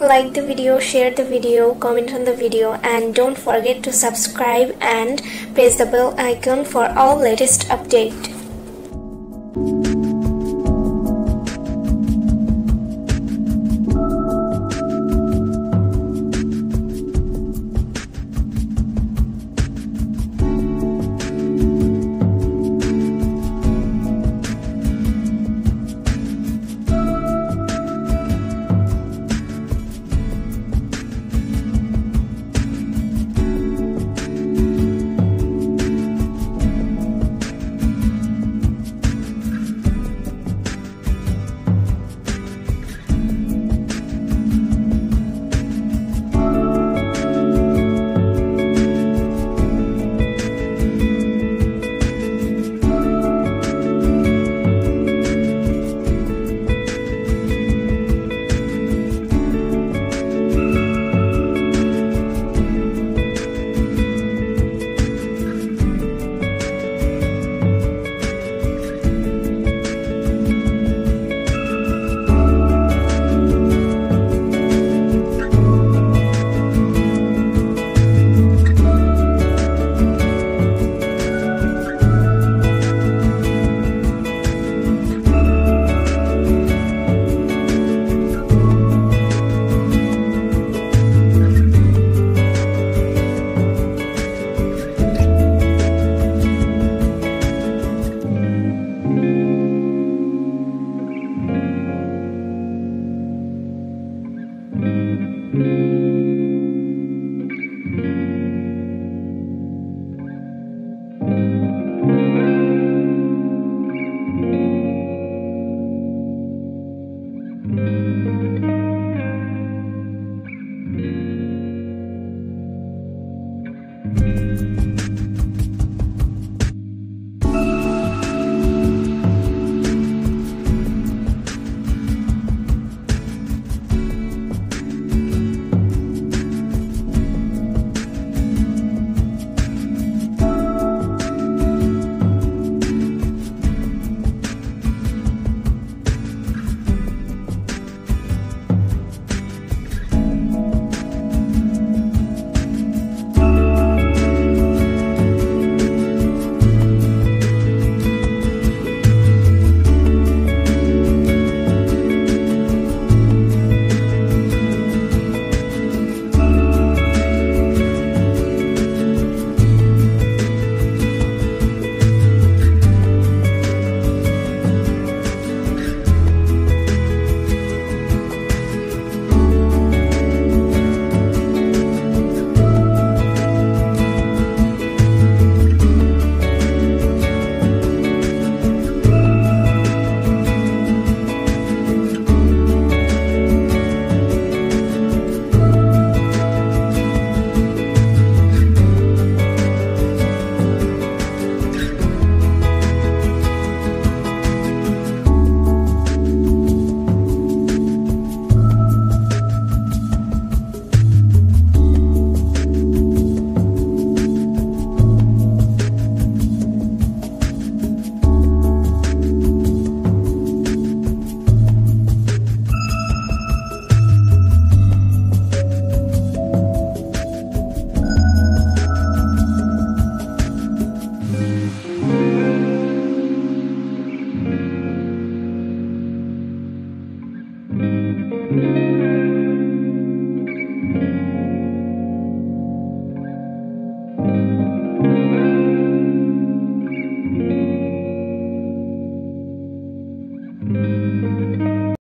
Like the video, share the video, comment on the video, and don't forget to subscribe and press the bell icon for all latest update.